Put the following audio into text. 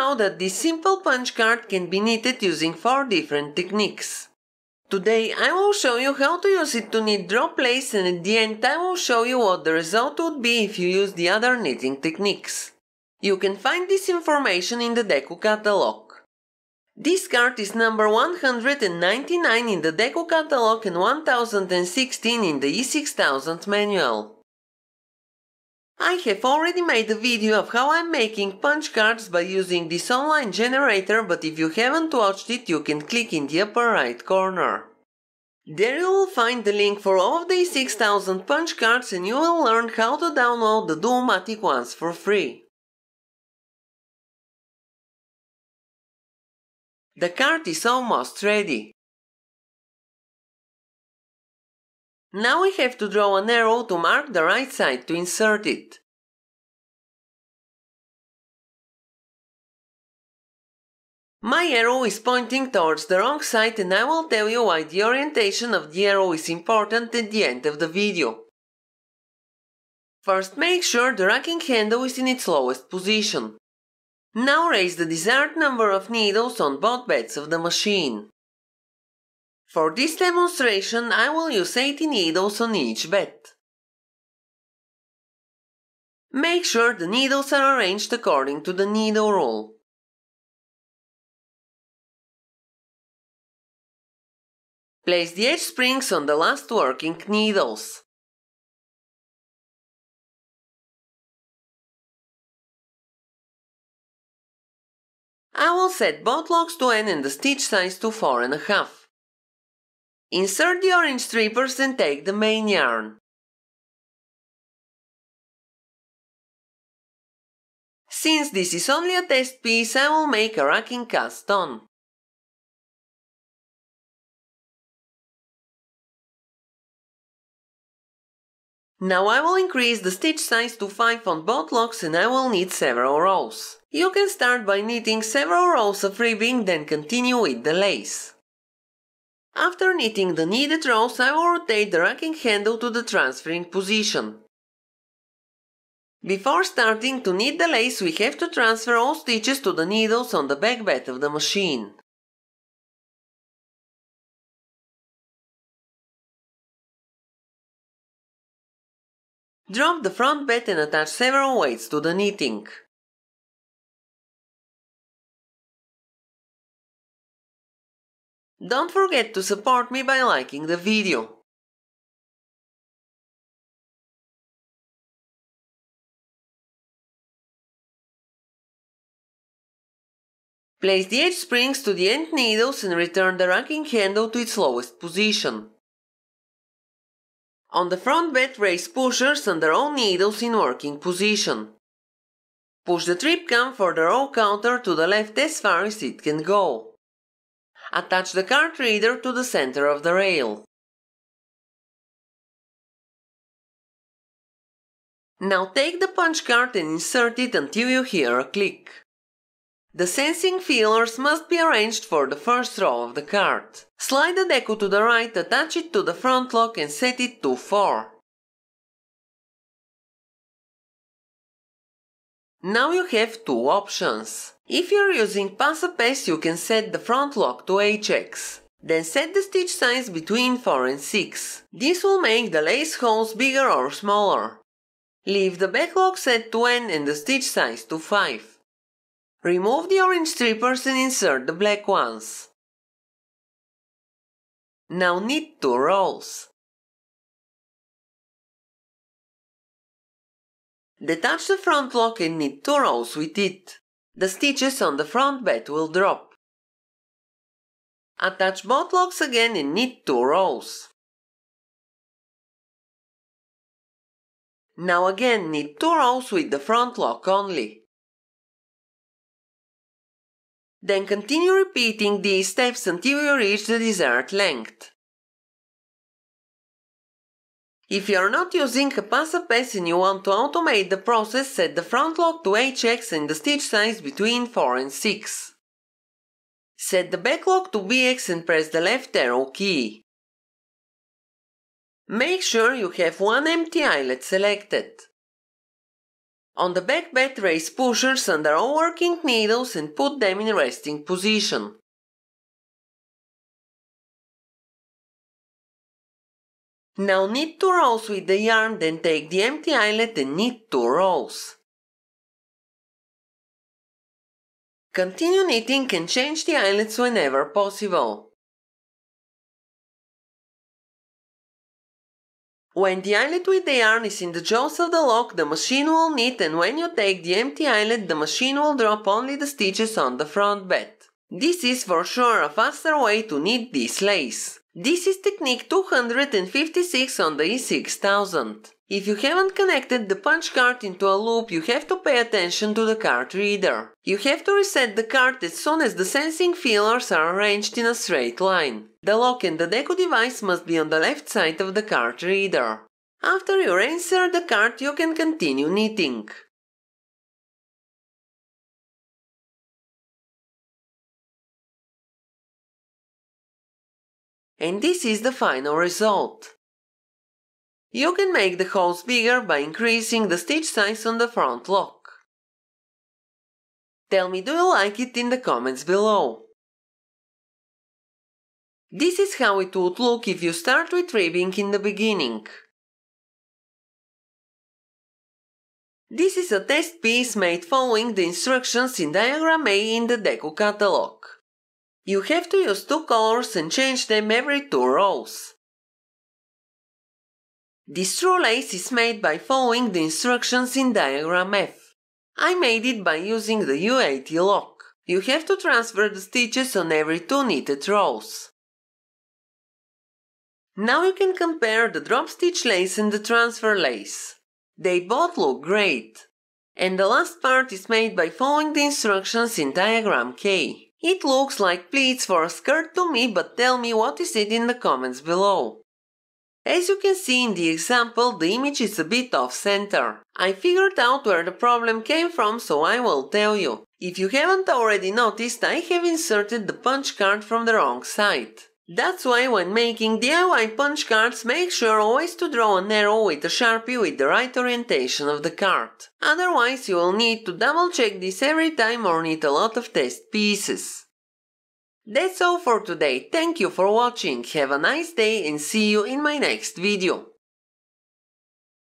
know that this simple punch card can be knitted using 4 different techniques. Today I will show you how to use it to knit drop lace, and at the end I will show you what the result would be if you use the other knitting techniques. You can find this information in the Deco catalog. This card is number 199 in the Deco catalog and 1016 in the E6000 manual. I have already made a video of how I'm making punch cards by using this online generator, but if you haven't watched it, you can click in the upper right corner. There you will find the link for all of the E6000 punch cards and you will learn how to download the Duomatic ones for free. The card is almost ready. Now we have to draw an arrow to mark the right side to insert it. My arrow is pointing towards the wrong side and I will tell you why the orientation of the arrow is important at the end of the video. First, make sure the racking handle is in its lowest position. Now raise the desired number of needles on both beds of the machine. For this demonstration, I will use 80 needles on each bed. Make sure the needles are arranged according to the needle rule. Place the edge springs on the last working needles. I will set both locks to N and the stitch size to 4.5. Insert the orange strippers and take the main yarn. Since this is only a test piece, I will make a racking cast on. Now I will increase the stitch size to 5 on both locks and I will knit several rows. You can start by knitting several rows of ribbing, then continue with the lace. After knitting the needed rows, I will rotate the racking handle to the transferring position. Before starting to knit the lace, we have to transfer all stitches to the needles on the back bed of the machine. Drop the front bed and attach several weights to the knitting. Don't forget to support me by liking the video. Place the edge springs to the end needles and return the racking handle to its lowest position. On the front bed, raise pushers under all needles in working position. Push the trip cam for the row counter to the left as far as it can go. Attach the card reader to the center of the rail. Now take the punch card and insert it until you hear a click. The sensing feelers must be arranged for the first row of the card. Slide the deco to the right, attach it to the front lock and set it to 4. Now you have two options. If you're using Passap, you can set the front lock to HX. Then set the stitch size between 4 and 6. This will make the lace holes bigger or smaller. Leave the back lock set to N and the stitch size to 5. Remove the orange strippers and insert the black ones. Now knit 2 rows. Detach the front lock and knit 2 rows with it. The stitches on the front bed will drop. Attach both locks again and knit 2 rows. Now again knit 2 rows with the front lock only. Then continue repeating these steps until you reach the desired length. If you are not using a Passap and you want to automate the process, set the front lock to HX and the stitch size between 4 and 6. Set the back lock to BX and press the left arrow key. Make sure you have one empty eyelet selected. On the back bed raise pushers under all working needles and put them in resting position. Now knit 2 rows with the yarn, then take the empty eyelet and knit 2 rows. Continue knitting and change the eyelets whenever possible. When the eyelet with the yarn is in the jaws of the lock, the machine will knit, and when you take the empty eyelet, the machine will drop only the stitches on the front bed. This is for sure a faster way to knit this lace. This is technique 256 on the E6000. If you haven't connected the punch card into a loop, you have to pay attention to the card reader. You have to reset the card as soon as the sensing feelers are arranged in a straight line. The lock and the Deco device must be on the left side of the card reader. After you reinsert the card, you can continue knitting. And this is the final result. You can make the holes bigger by increasing the stitch size on the front lock. Tell me, do you like it in the comments below? This is how it would look if you start with ribbing in the beginning. This is a test piece made following the instructions in diagram A in the Deco catalog. You have to use 2 colors and change them every 2 rows. This true lace is made by following the instructions in diagram F. I made it by using the U80 lock. You have to transfer the stitches on every 2 knitted rows. Now you can compare the drop stitch lace and the transfer lace. They both look great. And the last part is made by following the instructions in diagram K. It looks like pleats for a skirt to me, but tell me what is it in the comments below. As you can see in the example, the image is a bit off-center. I figured out where the problem came from, so I will tell you. If you haven't already noticed, I have inserted the punch card from the wrong side. That's why when making DIY punch cards, make sure always to draw an arrow with a Sharpie with the right orientation of the card. Otherwise, you will need to double check this every time or knit a lot of test pieces. That's all for today. Thank you for watching, have a nice day and see you in my next video.